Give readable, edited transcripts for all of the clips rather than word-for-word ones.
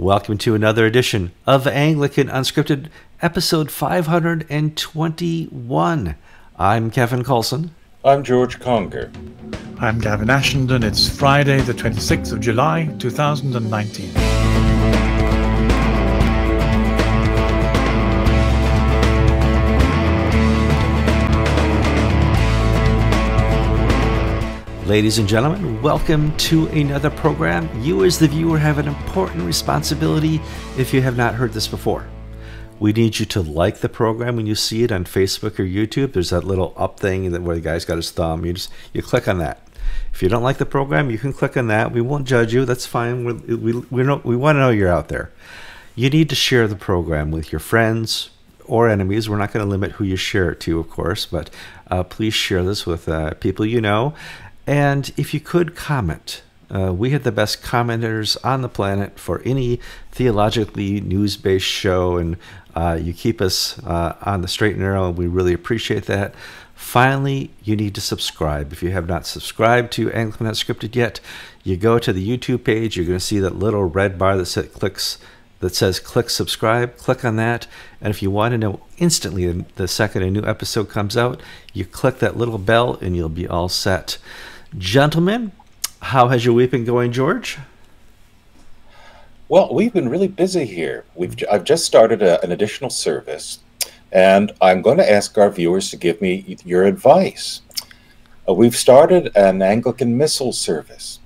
Welcome to another edition of Anglican Unscripted, episode 521. I'm Kevin Coulson. I'm George Conger. I'm Gavin Ashenden. It's Friday, the 26th of July, 2019. Ladies and gentlemen, welcome to another program. You as the viewer have an important responsibility if you have not heard this before. We need you to like the program when you see it on Facebook or YouTube. There's that little up thing where the guy's got his thumb. You click on that. If you don't like the program, you can click on that. We won't judge you. That's fine. We want to know you're out there. You need to share the program with your friends or enemies. We're not going to limit who you share it to, of course, but please share this with people you know. And if you could comment, we had the best commenters on the planet for any theologically news-based show, and you keep us on the straight and narrow, and we really appreciate that. Finally, you need to subscribe. If you have not subscribed to Anglican Unscripted yet, you go to the YouTube page, you're going to see that little red bar that says click subscribe. Click on that, and if you want to know instantly the second a new episode comes out, you click that little bell, and you'll be all set. Gentlemen, how has your week been going, George? Well, we've been really busy here. I've just started an additional service, and I'm going to ask our viewers to give me your advice. We've started an Anglican Missal service,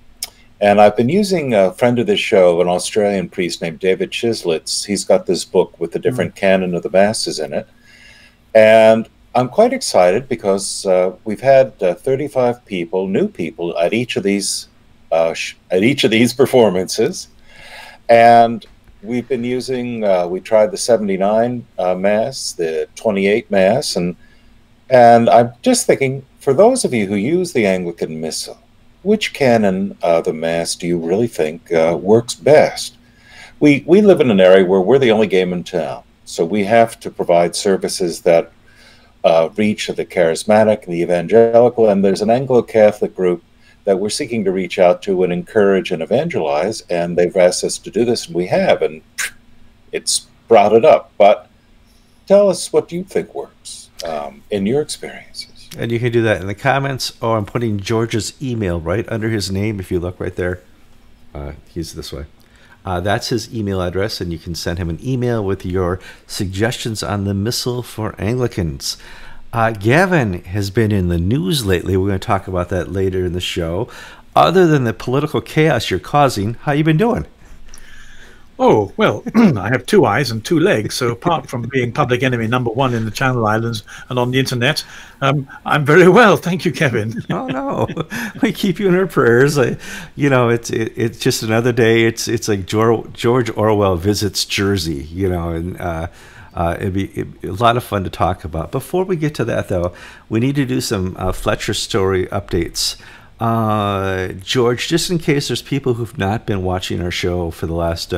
and I've been using a friend of the show, an Australian priest named David Chislett. He's got this book with the different canon of the Masses in it, and I'm quite excited because we've had 35 people, new people, at each of these performances, and we've been using. We tried the 79 Mass, the 28 Mass, and I'm just thinking, for those of you who use the Anglican Missal, which canon of the Mass do you really think works best? We live in an area where we're the only game in town, so we have to provide services that reach of the charismatic and the evangelical, and there's an Anglo-Catholic group that we're seeking to reach out to and encourage and evangelize, and they've asked us to do this, and we have, and it's sprouted up. But tell us what you think works in your experiences. And you can do that in the comments, or I'm putting George's email right under his name. If you look right there, he's this way. That's his email address, and you can send him an email with your suggestions on the Missal for Anglicans. Gavin has been in the news lately. We're going to talk about that later in the show. Other than the political chaos you're causing, how you been doing? Oh, well, I have two eyes and two legs, so apart from being public enemy #1 in the Channel Islands and on the internet, I'm very well, thank you, Kevin. Oh no, we keep you in our prayers. You know, it's just another day. It's like George Orwell visits Jersey, you know, and it'd be a lot of fun to talk about. Before we get to that, though, we need to do some Fletcher story updates. George, just in case there's people who've not been watching our show for the last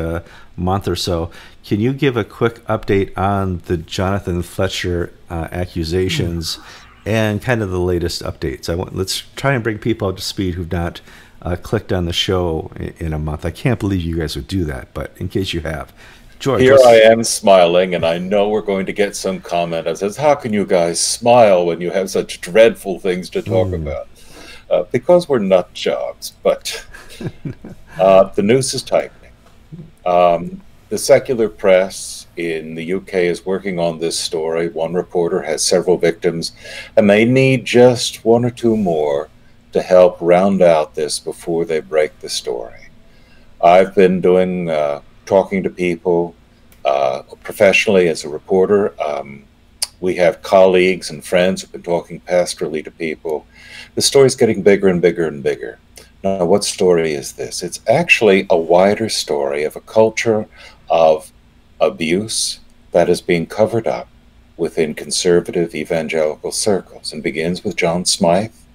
month or so, can you give a quick update on the Jonathan Fletcher accusations and kind of the latest updates? Let's try and bring people up to speed who've not clicked on the show in a month. I can't believe you guys would do that, but in case you have. George, here I am smiling, and I know we're going to get some comment that says, how can you guys smile when you have such dreadful things to talk about? Because we're nut jobs, but the noose is tightening. The secular press in the UK is working on this story. One reporter has several victims, and they need just one or two more to help round out this before they break the story. I've been doing talking to people professionally as a reporter. We have colleagues and friends who've been talking pastorally to people. The story's getting bigger and bigger and bigger. Now, what story is this? It's actually a wider story of a culture of abuse that is being covered up within conservative evangelical circles, and begins with John Smyth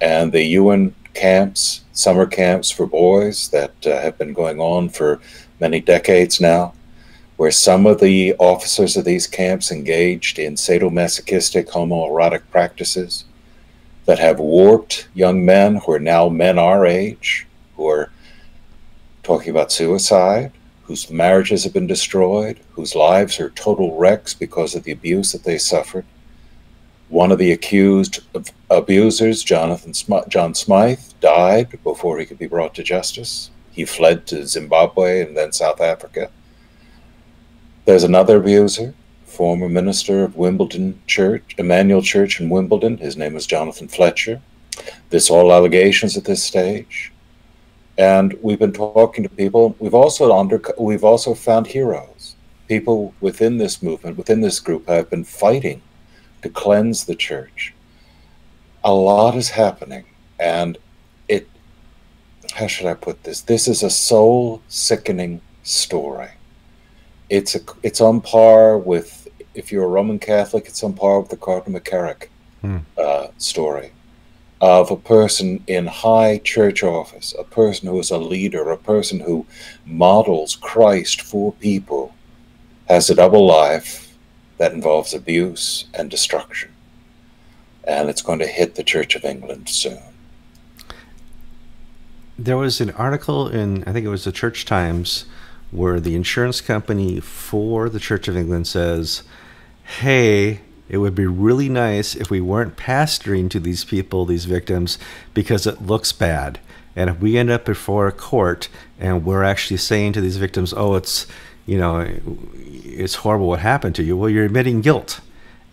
and the UN camps, summer camps for boys that have been going on for many decades now, where some of the officers of these camps engaged in sadomasochistic homoerotic practices that have warped young men who are now men our age, who are talking about suicide, whose marriages have been destroyed, whose lives are total wrecks because of the abuse that they suffered. One of the accused abusers, John Smyth, died before he could be brought to justice. He fled to Zimbabwe and then South Africa. There's another abuser, former minister of Wimbledon Church, Emmanuel Church in Wimbledon. His name was Jonathan Fletcher. This all allegations at this stage. And we've been talking to people. We've also found heroes. People within this movement, within this group, have been fighting to cleanse the church. A lot is happening, and it, how should I put this? This is a soul-sickening story. It's on par with, if you're a Roman Catholic, it's on par with the Cardinal McCarrick story. Of a person in high church office, a person who is a leader, a person who models Christ for people, has a double life that involves abuse and destruction. And it's going to hit the Church of England soon. There was an article in, I think it was the Church Times, where the insurance company for the Church of England says, hey, it would be really nice if we weren't pastoring to these people, these victims, because it looks bad. And if we end up before a court and we're actually saying to these victims, oh, it's, you know, it's horrible what happened to you, well, you're admitting guilt.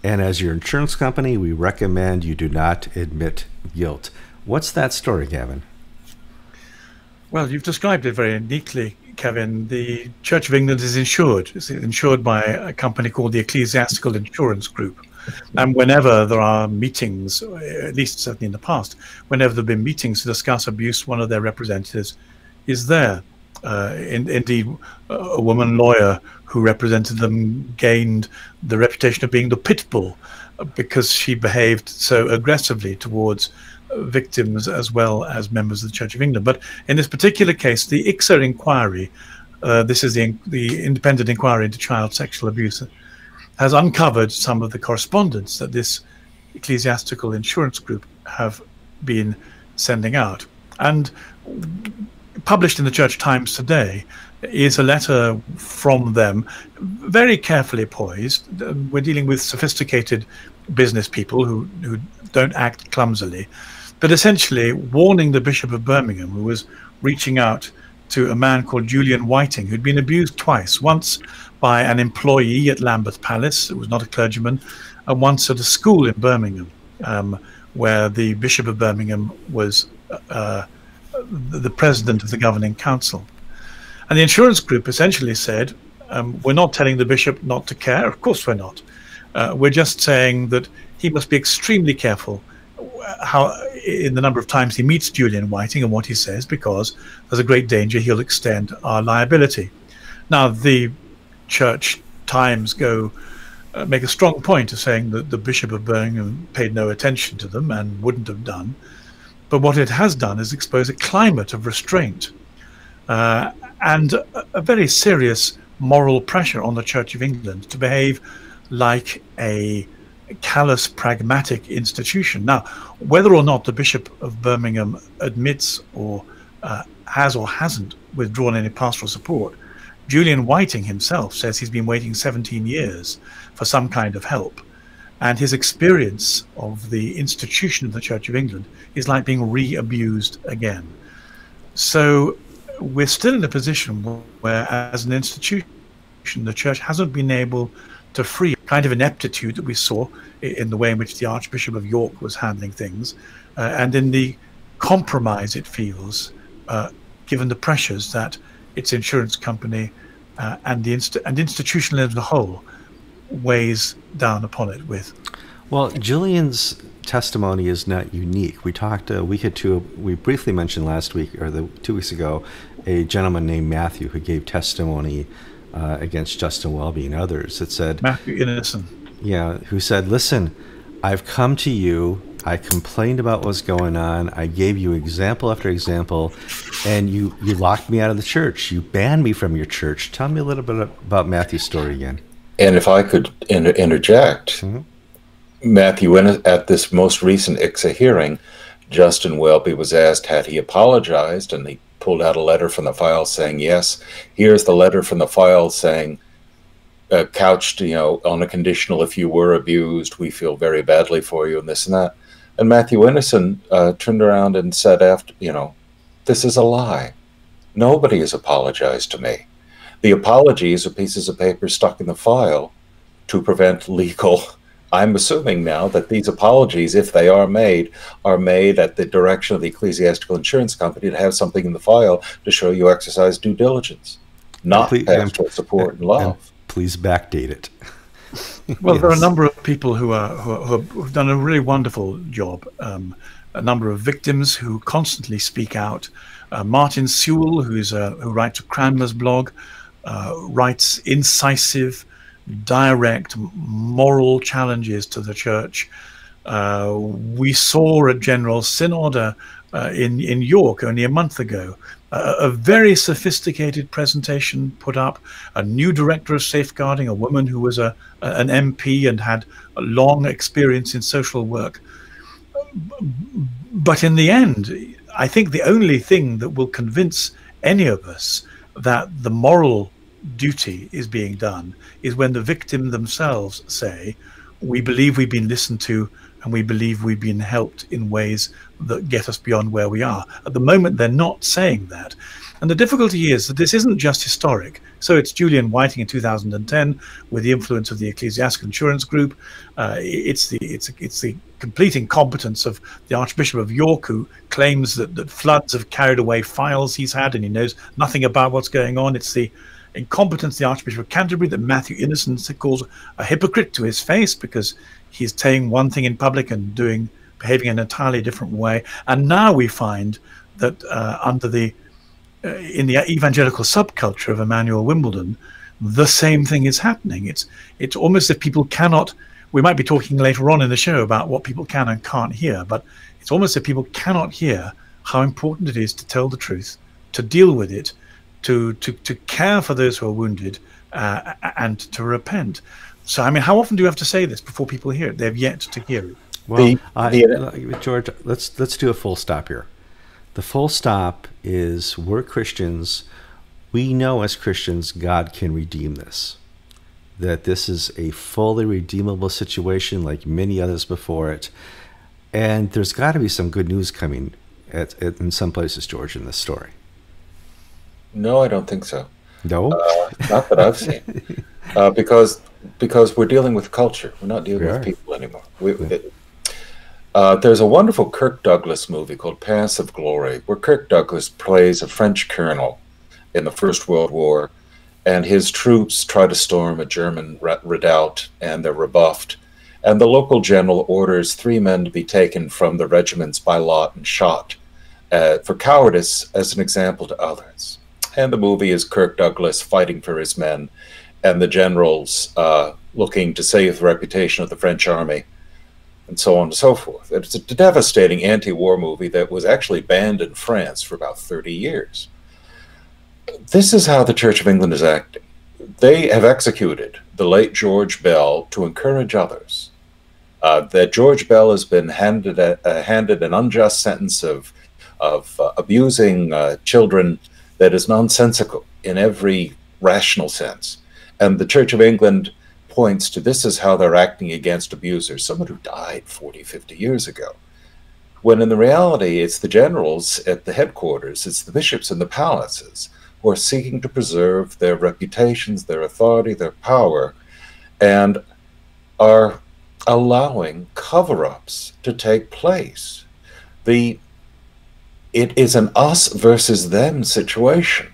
And as your insurance company, we recommend you do not admit guilt. What's that story, Gavin? Well, you've described it very neatly, Kevin. The Church of England is insured. It's insured by a company called the Ecclesiastical Insurance Group. And whenever there are meetings, at least certainly in the past, whenever there have been meetings to discuss abuse, one of their representatives is there. Indeed, a woman lawyer who represented them gained the reputation of being the pit bull because she behaved so aggressively towards victims as well as members of the Church of England. But in this particular case, the ICSA inquiry, this is the independent inquiry into child sexual abuse, has uncovered some of the correspondence that this ecclesiastical insurance group have been sending out. And published in the Church Times today is a letter from them, very carefully poised. We're dealing with sophisticated business people who don't act clumsily. But essentially warning the Bishop of Birmingham, who was reaching out to a man called Julian Whiting, who'd been abused twice, once by an employee at Lambeth Palace, who was not a clergyman, and once at a school in Birmingham, where the Bishop of Birmingham was the president of the governing council. And the insurance group essentially said, we're not telling the bishop not to care, of course we're not. We're just saying that he must be extremely careful how in the number of times he meets Julian Whiting and what he says, because there's a great danger he'll extend our liability. Now the Church Times go make a strong point of saying that the Bishop of Birmingham paid no attention to them and wouldn't have done, but what it has done is expose a climate of restraint and a very serious moral pressure on the Church of England to behave like a callous, pragmatic institution. Now, whether or not the Bishop of Birmingham admits or hasn't withdrawn any pastoral support, Julian Whiting himself says he's been waiting 17 years for some kind of help. And his experience of the institution of the Church of England is like being re-abused again. So we're still in a position where, as an institution, the Church hasn't been able to free kind of ineptitude that we saw in the way in which the Archbishop of York was handling things, and in the compromise it feels, given the pressures that its insurance company and institutionally as a whole weighs down upon it with. Well, Julian's testimony is not unique. We talked a week or two, we briefly mentioned last week, or 2 weeks ago, a gentleman named Matthew who gave testimony against Justin Welby and others that said, Matthew Ineson. Yeah, who said, listen, I've come to you, I complained about what's going on, I gave you example after example, and you locked me out of the church, you banned me from your church. Tell me a little bit about Matthew's story again. And if I could interject, Matthew, at this most recent ICSA hearing, Justin Welby was asked had he apologized, and he pulled out a letter from the file saying, yes, here's the letter from the file saying, couched, you know, on a conditional, if you were abused, we feel very badly for you, and this and that. And Matthew Ineson turned around and said, after, you know, this is a lie. Nobody has apologized to me. The apologies are pieces of paper stuck in the file to prevent legal. I'm assuming now that these apologies, if they are made at the direction of the ecclesiastical insurance company to have something in the file to show you exercise due diligence, not pastoral support and love. Please backdate it. Well, yes. There are a number of people who've done a really wonderful job. A number of victims who constantly speak out. Martin Sewell, who writes Cranmer's blog, writes incisive, direct, moral challenges to the church. We saw a general synod in York only a month ago. A very sophisticated presentation put up, a new director of safeguarding, a woman who was an MP and had a long experience in social work. But in the end, I think the only thing that will convince any of us that the moral duty is being done is when the victim themselves say, we believe we've been listened to and we believe we've been helped in ways that get us beyond where we are. At the moment, they're not saying that. And the difficulty is that this isn't just historic. So it's Julian Whiting in 2010 with the influence of the Ecclesiastical Insurance Group. It's the complete incompetence of the Archbishop of York, who claims that floods have carried away files he's had and he knows nothing about what's going on. It's the incompetence of the Archbishop of Canterbury that Matthew Ineson calls a hypocrite to his face, because he's saying one thing in public and behaving in an entirely different way. And now we find that in the evangelical subculture of Emmanuel Wimbledon, the same thing is happening. It's almost as if people cannot. We might be talking later on in the show about what people can and can't hear, but it's almost as if people cannot hear how important it is to tell the truth, to deal with it, to care for those who are wounded, and to repent. So, I mean, how often do you have to say this before people hear it? They've yet to hear it. Well, George, let's do a full stop here. The full stop is, we're Christians. We know as Christians God can redeem this, that this is a fully redeemable situation like many others before it. And there's got to be some good news coming in some places, George, in this story. No, I don't think so. No? Not that I've seen. Because we're dealing with culture. We're not dealing with people anymore. There's a wonderful Kirk Douglas movie called Pass of Glory, where Kirk Douglas plays a French colonel in the First World War, and his troops try to storm a German redoubt, and they're rebuffed. And the local general orders 3 men to be taken from the regiments by lot and shot for cowardice as an example to others. And the movie is Kirk Douglas fighting for his men, and the generals looking to save the reputation of the French army, and so on and so forth. It's a devastating anti-war movie that was actually banned in France for about 30 years. This is how the Church of England is acting. They have executed the late George Bell to encourage others. That George Bell has been handed an unjust sentence of abusing children that is nonsensical in every rational sense. And the Church of England points to this as how they're acting against abusers, someone who died 40, 50 years ago. When in the reality, it's the generals at the headquarters, it's the bishops in the palaces who are seeking to preserve their reputations, their authority, their power, and are allowing cover-ups to take place. It is an us versus them situation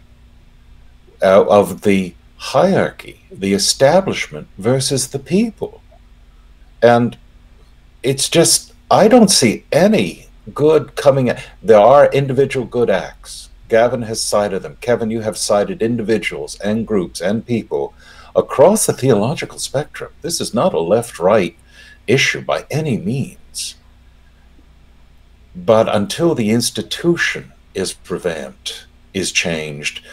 of the hierarchy, the establishment versus the people. And it's just, I don't see any good coming. There are individual good acts. Gavin has cited them. Kevin, you have cited individuals and groups and people across the theological spectrum. This is not a left-right issue by any means. But until the institution is changed,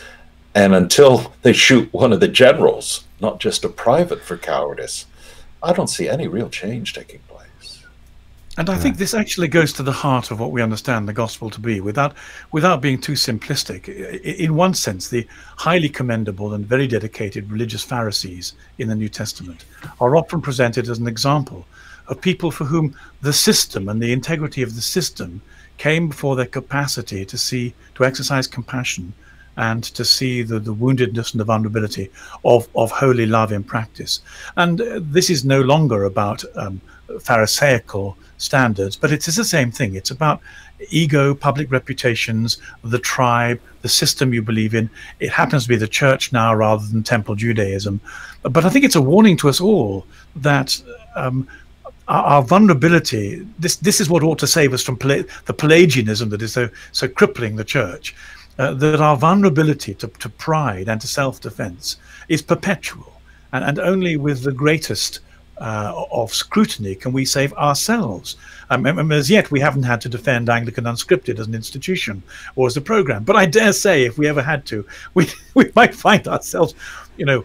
and until they shoot one of the generals, not just a private for cowardice, I don't see any real change taking place. And I think this actually goes to the heart of what we understand the gospel to be, without being too simplistic. In one sense, the highly commendable and very dedicated religious Pharisees in the New Testament are often presented as an example of people for whom the system and the integrity of the system came before their capacity to see, to exercise compassion and to see the woundedness and the vulnerability of holy love in practice. And this is no longer about Pharisaical standards, but it is the same thing. It's about ego, public reputations, the tribe, the system you believe in. It happens to be the church now rather than temple Judaism. But I think it's a warning to us all that our vulnerability, this is what ought to save us from the Pelagianism that is so crippling the church, that our vulnerability to pride and to self-defense is perpetual, and only with the greatest of scrutiny can we save ourselves. And as yet we haven't had to defend Anglican Unscripted as an institution or as a program, but I dare say if we ever had to, we might find ourselves, you know,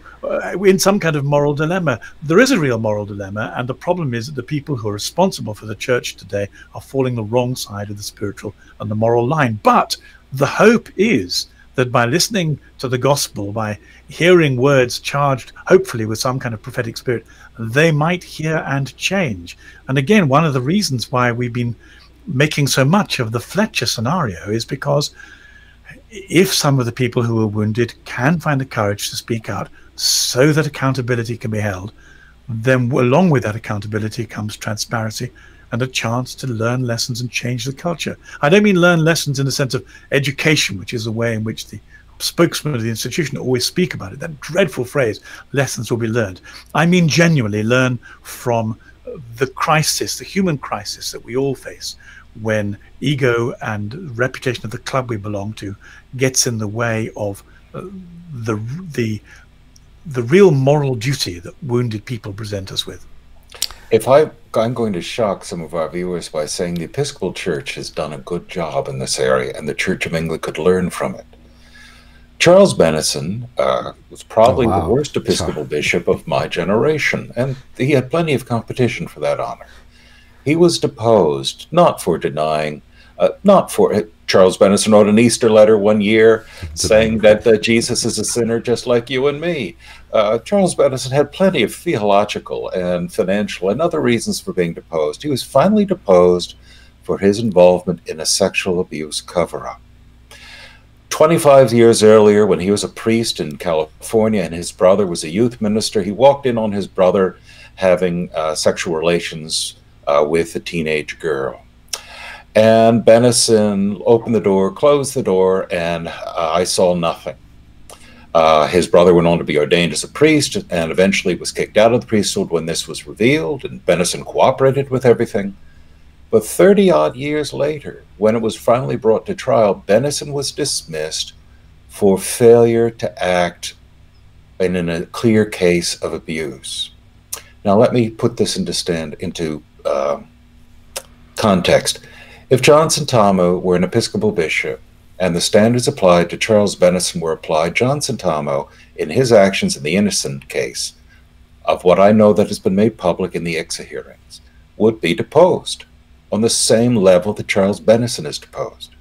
in some kind of moral dilemma. There is a real moral dilemma, and the problem is that the people who are responsible for the church today are falling the wrong side of the spiritual and the moral line. But the hope is that by listening to the gospel, by hearing words charged hopefully with some kind of prophetic spirit, they might hear and change. And again, one of the reasons why we've been making so much of the Fletcher scenario is because if some of the people who are wounded can find the courage to speak out so that accountability can be held, then along with that accountability comes transparency and a chance to learn lessons and change the culture. I don't mean learn lessons in the sense of education, which is the way in which the spokesman of the institution always speak about it, that dreadful phrase, lessons will be learned. I mean genuinely learn from the crisis, the human crisis that we all face when ego and reputation of the club we belong to gets in the way of the real moral duty that wounded people present us with. If I'm going to shock some of our viewers by saying the Episcopal Church has done a good job in this area, and the Church of England could learn from it. Charles Bennison was probably the worst Episcopal bishop of my generation, and he had plenty of competition for that honor. He was deposed, not for denying, Charles Bennison wrote an Easter letter one year saying that Jesus is a sinner just like you and me. Charles Bennison had plenty of theological and financial and other reasons for being deposed. He was finally deposed for his involvement in a sexual abuse cover-up. 25 years earlier, when he was a priest in California and his brother was a youth minister, he walked in on his brother having sexual relations with a teenage girl. And Bennison opened the door, closed the door, and I saw nothing. His brother went on to be ordained as a priest and eventually was kicked out of the priesthood when this was revealed, and Bennison cooperated with everything. But 30-odd years later, when it was finally brought to trial, Bennison was dismissed for failure to act in a clear case of abuse. Now, let me put this into context. If John Sentamu were an Episcopal bishop and the standards applied to Charles Bennison were applied, John Sentamu, in his actions in the Innocent case, of what I know that has been made public in the ICSA hearings, would be deposed on the same level that Charles Bennison is deposed.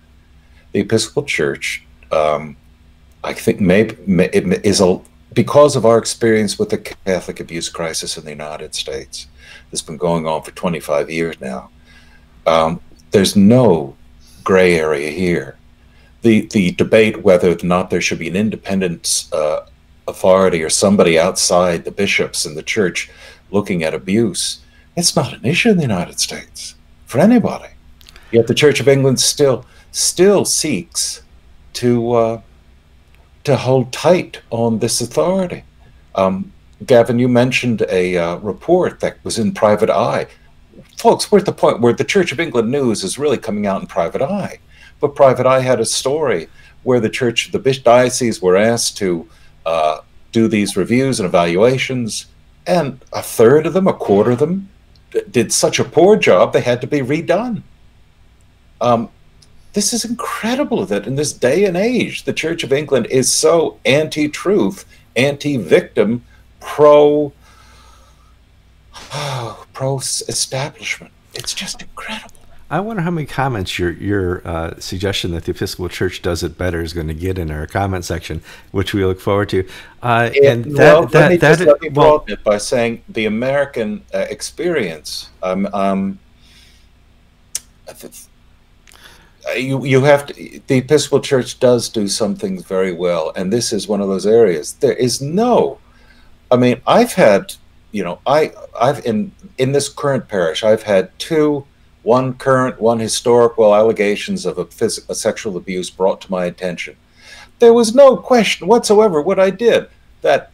The Episcopal Church, I think, because of our experience with the Catholic abuse crisis in the United States, that's been going on for 25 years now, there's no gray area here. The debate whether or not there should be an independent authority or somebody outside the bishops and the church looking at abuse, it's not an issue in the United States for anybody. Yet the Church of England still seeks to hold tight on this authority. Gavin, you mentioned a report that was in Private Eye. Folks, we're at the point where the Church of England news is really coming out in Private Eye. But Private Eye had a story where the diocese were asked to do these reviews and evaluations, and a third of them, a quarter of them, did such a poor job they had to be redone. This is incredible that in this day and age, the Church of England is so anti-truth, anti-victim, pro-establishment. It's just incredible. I wonder how many comments your suggestion that the Episcopal Church does it better is going to get in our comment section, which we look forward to. Let me broaden it by saying the American experience. You have to. The Episcopal Church does do some things very well, and this is one of those areas. There is no. I mean, I've had, you know, I've in this current parish, I've had two. One current, one historical allegations of a sexual abuse brought to my attention. There was no question whatsoever what I did. That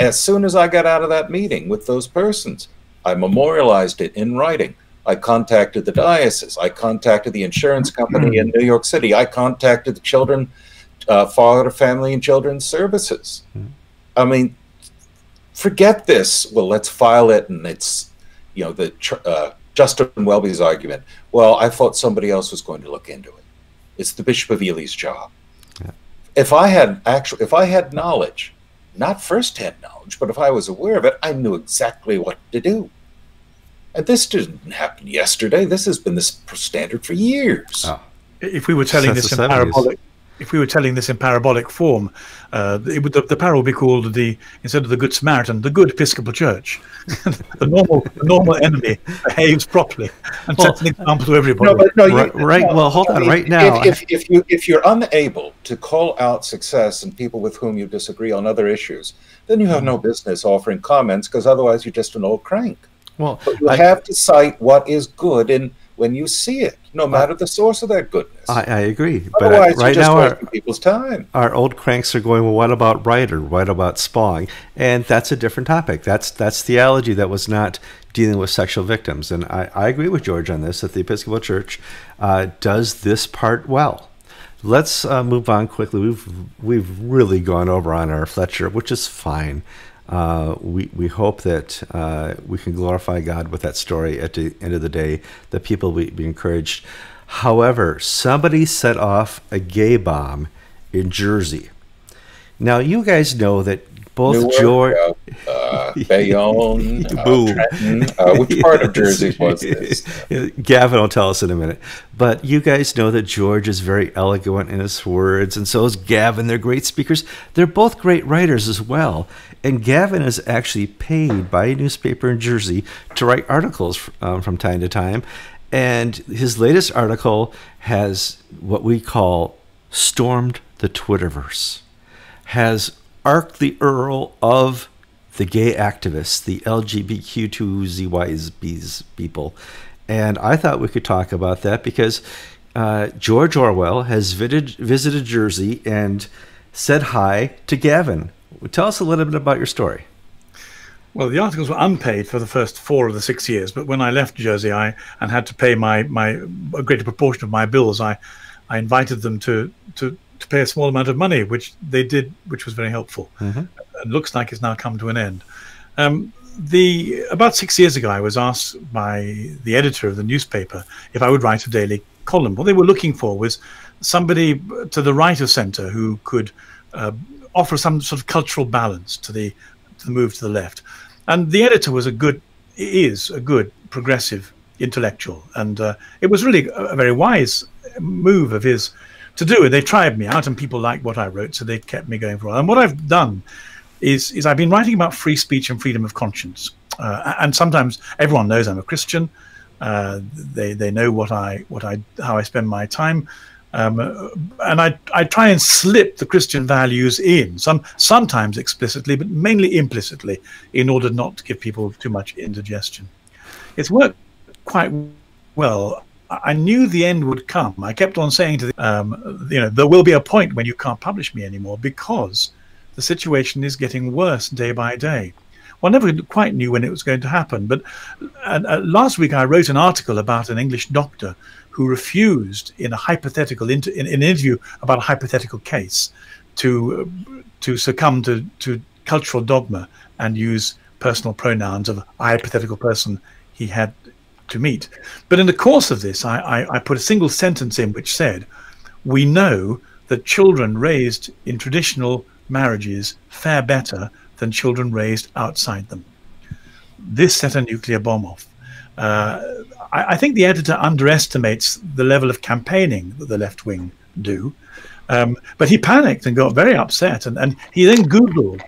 as soon as I got out of that meeting with those persons, I memorialized it in writing. I contacted the diocese. I contacted the insurance company in New York City. I contacted the children, Father, Family, and Children's Services. I mean, forget this. Well, let's file it, and it's, you know, the... Justin Welby's argument, well, I thought somebody else was going to look into it. It's the Bishop of Ely's job. Yeah. If I had knowledge, not first-hand knowledge, but if I was aware of it, I knew exactly what to do. And this didn't happen yesterday. This has been the standard for years. Oh. If we were telling this in parabolic, if we were telling this in parabolic form, the parable would be called instead of the Good Samaritan, the Good Episcopal Church. the normal enemy behaves properly and sets an example to everybody. Well, hold on. If you're unable to call out success in people with whom you disagree on other issues, then you have no business offering comments, because otherwise you're just an old crank. Well, but you have to cite what is good in when you see it, no matter the source of that goodness. I agree. Otherwise, but right now, people's time. Our old cranks are going, well, what about Wright or what about Spong? And that's a different topic. That's theology that was not dealing with sexual victims. And I agree with George on this, that the Episcopal Church does this part well. Let's move on quickly. We've really gone over on our Fletcher, which is fine. We hope that we can glorify God with that story at the end of the day, that people will be encouraged. However, somebody set off a gay bomb in Jersey. Now, you guys know that both Newark, George... Bayonne, Trenton, which part of Jersey was this? Gavin will tell us in a minute. But you guys know that George is very eloquent in his words, and so is Gavin. They're great speakers. They're both great writers as well. And Gavin is actually paid by a newspaper in Jersey to write articles from time to time. And his latest article has what we call stormed the Twitterverse, has arced the Earl of the gay activists, the LGBTQZYBs people. And I thought we could talk about that because George Orwell has visited Jersey and said hi to Gavin. Tell us a little bit about your story. Well, the articles were unpaid for the first 4 of the 6 years, but when I left Jersey and had to pay a greater proportion of my bills, I invited them to pay a small amount of money, which they did, which was very helpful. It looks like it's now come to an end. About 6 years ago, I was asked by the editor of the newspaper if I would write a daily column. What they were looking for was somebody to the right of centre who could offer some sort of cultural balance to the move to the left. And the editor was a good progressive intellectual, and it was really a very wise move of his to do it. They tried me out, and people liked what I wrote, so they kept me going for a while. And what I've done is I've been writing about free speech and freedom of conscience. And sometimes everyone knows I'm a Christian. They know how I spend my time, and I try and slip the Christian values in, sometimes explicitly, but mainly implicitly, in order not to give people too much indigestion. It's worked quite well. I knew the end would come. I kept on saying to you know, there will be a point when you can't publish me anymore because the situation is getting worse day by day. Well, I never quite knew when it was going to happen, but last week I wrote an article about an English doctor who refused in an interview about a hypothetical case to succumb to cultural dogma and use personal pronouns of a hypothetical person he had to meet. But in the course of this, I put a single sentence in which said, we know that children raised in traditional marriages fare better than children raised outside them. This set a nuclear bomb off. I think the editor underestimates the level of campaigning that the left wing do. But he panicked and got very upset, and he then Googled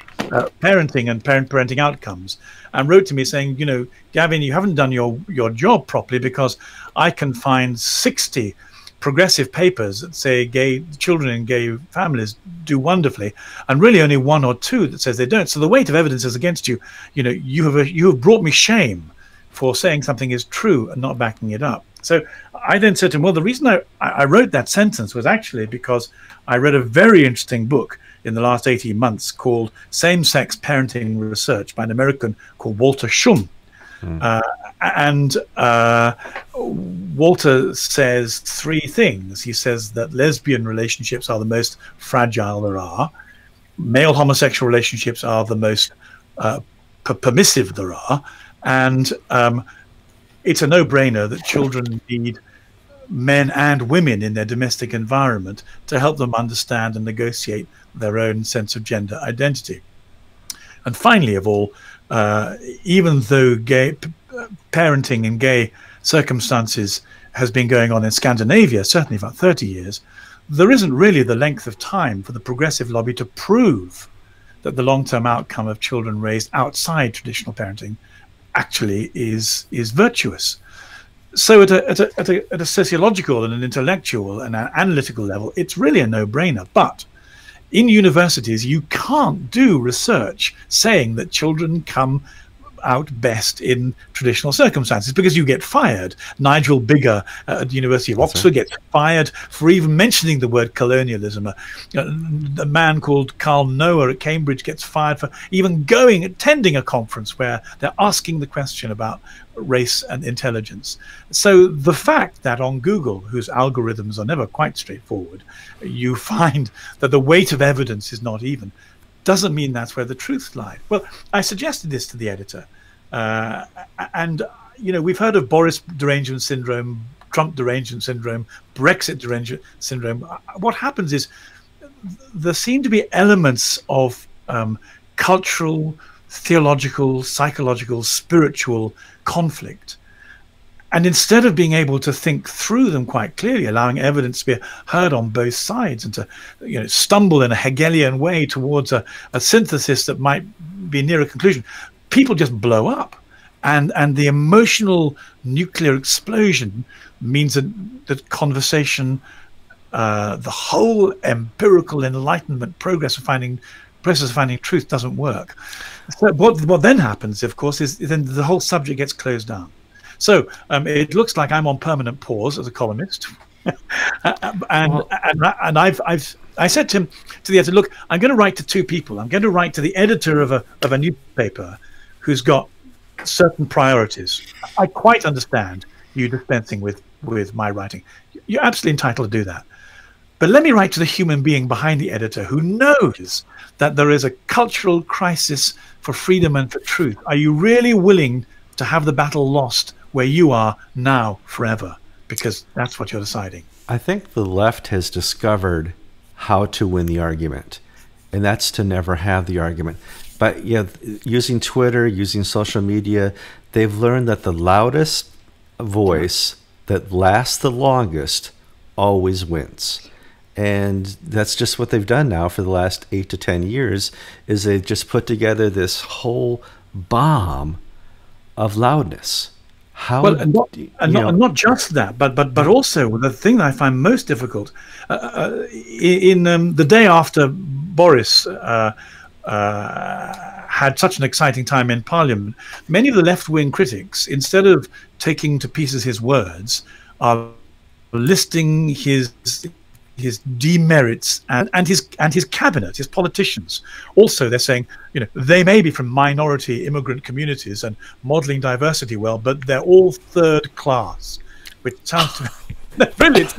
parenting and parenting outcomes and wrote to me saying, you know, Gavin, you haven't done your job properly, because I can find 60 progressive papers that say gay children in gay families do wonderfully, and really only one or two that says they don't. So the weight of evidence is against you. You know, you have brought me shame for saying something is true and not backing it up. So I then said to him, well, the reason I wrote that sentence was actually because I read a very interesting book in the last 18 months called Same-Sex Parenting Research by an American called Walter Shum. Mm. Walter says three things. He says that lesbian relationships are the most fragile there are. Male homosexual relationships are the most permissive there are. And it's a no-brainer that children need men and women in their domestic environment to help them understand and negotiate their own sense of gender identity. And finally of all, even though gay parenting in gay circumstances has been going on in Scandinavia, certainly about 30 years, there isn't really the length of time for the progressive lobby to prove that the long-term outcome of children raised outside traditional parenting actually is virtuous. So at a sociological and an intellectual and an analytical level, it's really a no-brainer. But in universities, you can't do research saying that children come out best in traditional circumstances, because you get fired. Nigel Biggar at the University of Oxford gets fired for even mentioning the word colonialism. A man called Carl Noah at Cambridge gets fired for even attending a conference where they're asking the question about race and intelligence. So the fact that on Google, whose algorithms are never quite straightforward, you find that the weight of evidence is not even, doesn't mean that's where the truth lies. Well, I suggested this to the editor, and you know, we've heard of Boris derangement syndrome, Trump derangement syndrome, Brexit derangement syndrome. What happens is there seem to be elements of cultural, theological, psychological, spiritual conflict, and instead of being able to think through them quite clearly, allowing evidence to be heard on both sides and to, you know, stumble in a Hegelian way towards a synthesis that might be near a conclusion, people just blow up. And the emotional nuclear explosion means that conversation, the whole empirical enlightenment process of finding truth doesn't work. So what then happens, of course, is then the whole subject gets closed down. So it looks like I'm on permanent pause as a columnist, and I said to the editor, look, I'm going to write to two people. I'm going to write to the editor of a newspaper, who's got certain priorities. I quite understand you dispensing with my writing. You're absolutely entitled to do that. But let me write to the human being behind the editor, who knows that there is a cultural crisis for freedom and for truth. Are you really willing to have the battle lost where you are now forever? Because that's what you're deciding. I think the left has discovered how to win the argument, and that's to never have the argument. But yeah, using Twitter, using social media, they've learned that the loudest voice that lasts the longest always wins. And that's just what they've done now for the last 8 to 10 years, is they've just put together this whole bomb of loudness. How? Well, and not just that, but also the thing that I find most difficult in the day after Boris had such an exciting time in Parliament, many of the left-wing critics, instead of taking to pieces his words, are listing his demerits and his cabinet, his politicians. Also, they're saying, you know, they may be from minority immigrant communities and modeling diversity well, but they're all third class, which sounds to me brilliant.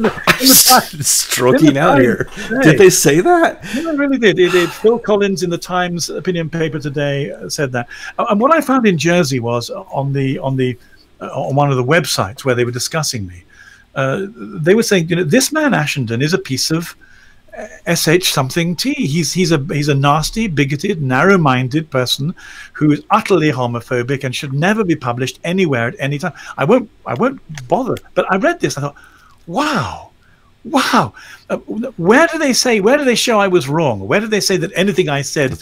Stroking out here. Did they say that? No, they really did. Phil Collins in the Times opinion paper today said that. And what I found in Jersey was on one of the websites where they were discussing me, they were saying, you know, this man Ashenden is a piece of S.H. something T. He's a nasty, bigoted, narrow-minded person who is utterly homophobic and should never be published anywhere at any time. I won't bother. But I read this. I thought, wow, wow. Where do they say? Where do they show I was wrong? Where do they say that anything I said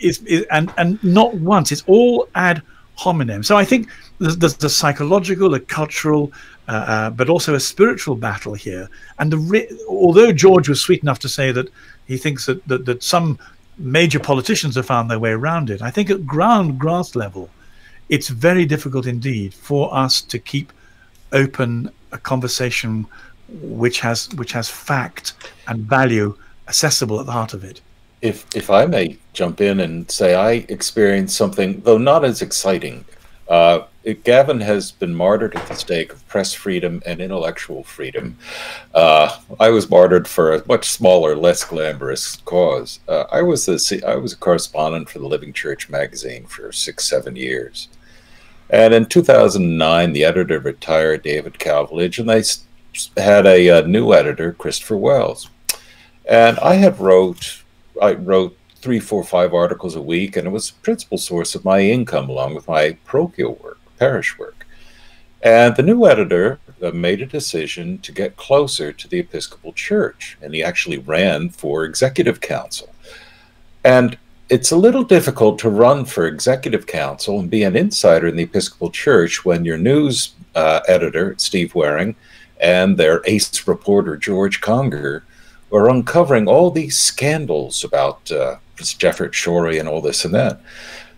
is and not once? It's all ad hominem. So I think there's a psychological, a cultural, but also a spiritual battle here. And although George was sweet enough to say that he thinks that some major politicians have found their way around it, I think at grass level, it's very difficult indeed for us to keep open a conversation which has fact and value accessible at the heart of it. If I may jump in and say, I experienced something, though not as exciting. Gavin has been martyred at the stake of press freedom and intellectual freedom. I was martyred for a much smaller, less glamorous cause. I was a correspondent for the Living Church magazine for 6-7 years. And in 2009, the editor retired, David Calvilledge, and they had a new editor, Christopher Wells. And I wrote 3, 4, 5 articles a week, and it was the principal source of my income, along with my parochial work, parish work. And the new editor made a decision to get closer to the Episcopal Church, and he actually ran for executive council. And it's a little difficult to run for executive council and be an insider in the Episcopal Church when your news editor, Steve Waring, and their ace reporter, George Conger, are uncovering all these scandals about Jefford Shorey and all this and that.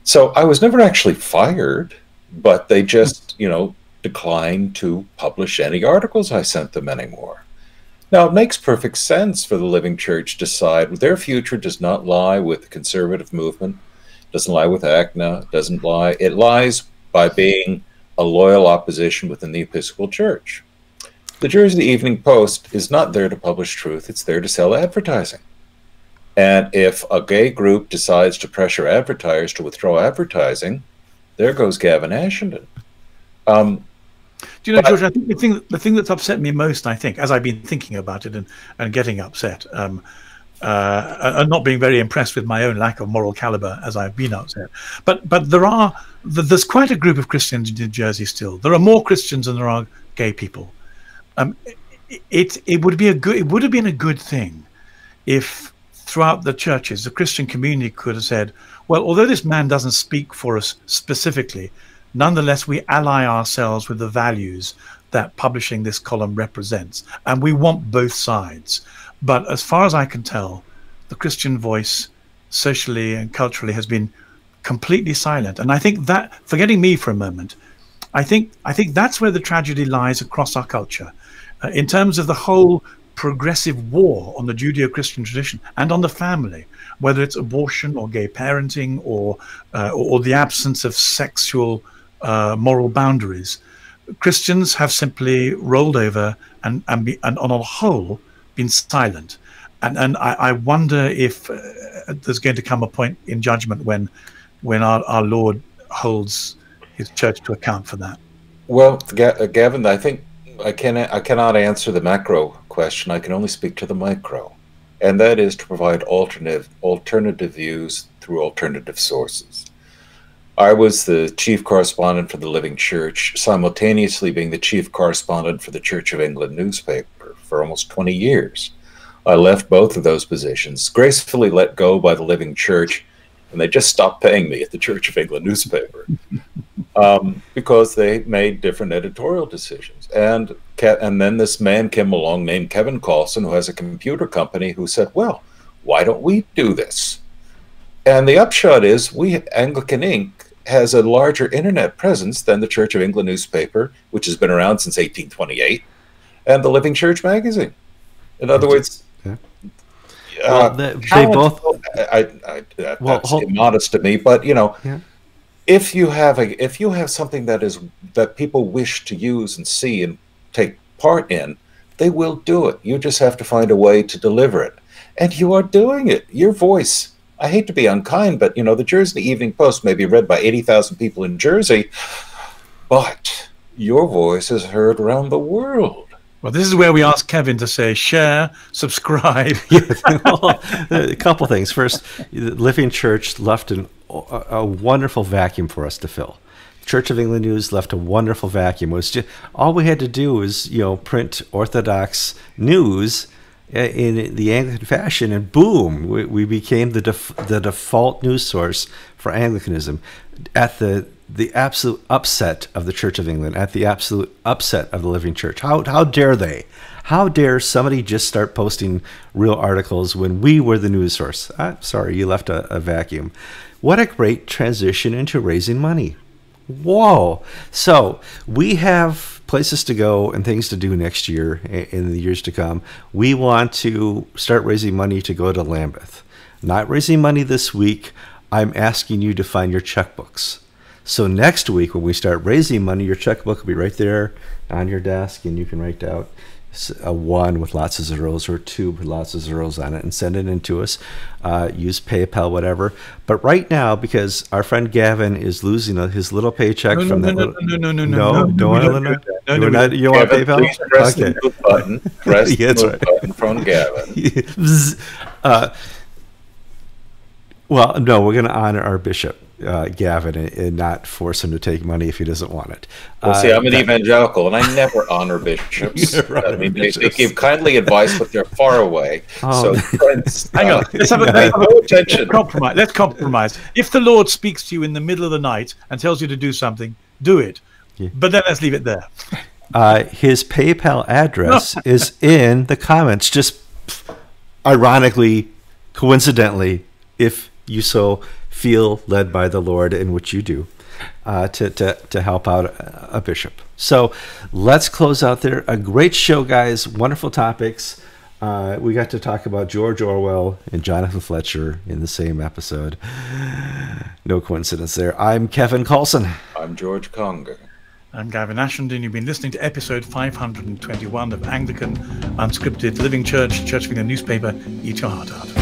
So I was never actually fired, but they just, you know, declined to publish any articles I sent them anymore. Now, it makes perfect sense for the Living Church to decide their future does not lie with the conservative movement, doesn't lie with ACNA, doesn't lie. It lies by being a loyal opposition within the Episcopal Church. The Jersey Evening Post is not there to publish truth, it's there to sell advertising. And if a gay group decides to pressure advertisers to withdraw advertising, there goes Gavin Ashenden. Do you know, George, I think the thing that's upset me most, I think, as I've been thinking about it and getting upset, and not being very impressed with my own lack of moral caliber as I've been upset, but there's quite a group of Christians in New Jersey still. There are more Christians than there are gay people. It would have been a good thing if throughout the churches the Christian community could have said, well, although this man doesn't speak for us specifically, nonetheless we ally ourselves with the values that publishing this column represents, and we want both sides. But as far as I can tell, the Christian voice socially and culturally has been completely silent. And I think that, forgetting me for a moment, I think that's where the tragedy lies across our culture, in terms of the whole progressive war on the Judeo-Christian tradition and on the family, whether it's abortion or gay parenting or the absence of sexual moral boundaries. Christians have simply rolled over and on a whole been silent. And I wonder if there's going to come a point in judgment when our Lord holds his church to account for that. Well, Gavin, I think I cannot answer the macro question. I can only speak to the micro, and that is to provide alternative views through alternative sources. I was the chief correspondent for the Living Church, simultaneously being the chief correspondent for the Church of England newspaper for almost 20 years. I left both of those positions, gracefully let go by the Living Church, and they just stopped paying me at the Church of England newspaper. Because they made different editorial decisions. And then this man came along named Kevin Coulson, who has a computer company, who said, well, why don't we do this? And the upshot is Anglican Inc. has a larger internet presence than the Church of England newspaper, which has been around since 1828, and the Living Church magazine. In other words, yeah. Well, they both... that's immodest to me, but, you know... Yeah. If you have something that people wish to use and see and take part in, they will do it. You just have to find a way to deliver it, and you are doing it. Your voice. I hate to be unkind, but you know the Jersey Evening Post may be read by 80,000 people in Jersey, but your voice is heard around the world. Well, this is where we ask Kevin to say share, subscribe. A couple things. First, Living Church left a wonderful vacuum for us to fill. Church of England News left a wonderful vacuum. It was just, all we had to do was, you know, print Orthodox news in the Anglican fashion, and boom, we became the default news source for Anglicanism at the absolute upset of the Church of England, at the absolute upset of the Living Church. How dare they? How dare somebody just start posting real articles when we were the news source? I'm sorry, you left a vacuum. What a great transition into raising money. Whoa. So we have places to go and things to do next year in the years to come. We want to start raising money to go to Lambeth. Not raising money this week. I'm asking you to find your checkbooks. So next week when we start raising money, your checkbook will be right there on your desk, and you can write out a 1 with lots of zeros or a 2 with lots of zeros on it and send it in to us. Use PayPal, whatever. But right now, because our friend Gavin is losing his little paycheck from that little... No, you want PayPal? Please press the move button. Press the move button from Gavin. Well, no, we're going to honor our bishop. Gavin, and not force him to take money if he doesn't want it. Well, see, I'm an evangelical, and I never honor bishops. I mean, they give kindly advice, but they're far away. Oh. So, friends, hang on. Let's compromise. If the Lord speaks to you in the middle of the night and tells you to do something, do it. Yeah. But then let's leave it there. His PayPal address is in the comments. Just ironically, coincidentally, if you so feel led by the Lord, in which you do, to help out a bishop. So let's close out there. A great show, guys. Wonderful topics. We got to talk about George Orwell and Jonathan Fletcher in the same episode. No coincidence there. I'm Kevin Coulson. I'm George Conger. I'm Gavin Ashenden. You've been listening to episode 521 of Anglican Unscripted, Living Church, Church of England Newspaper. Eat your heart out.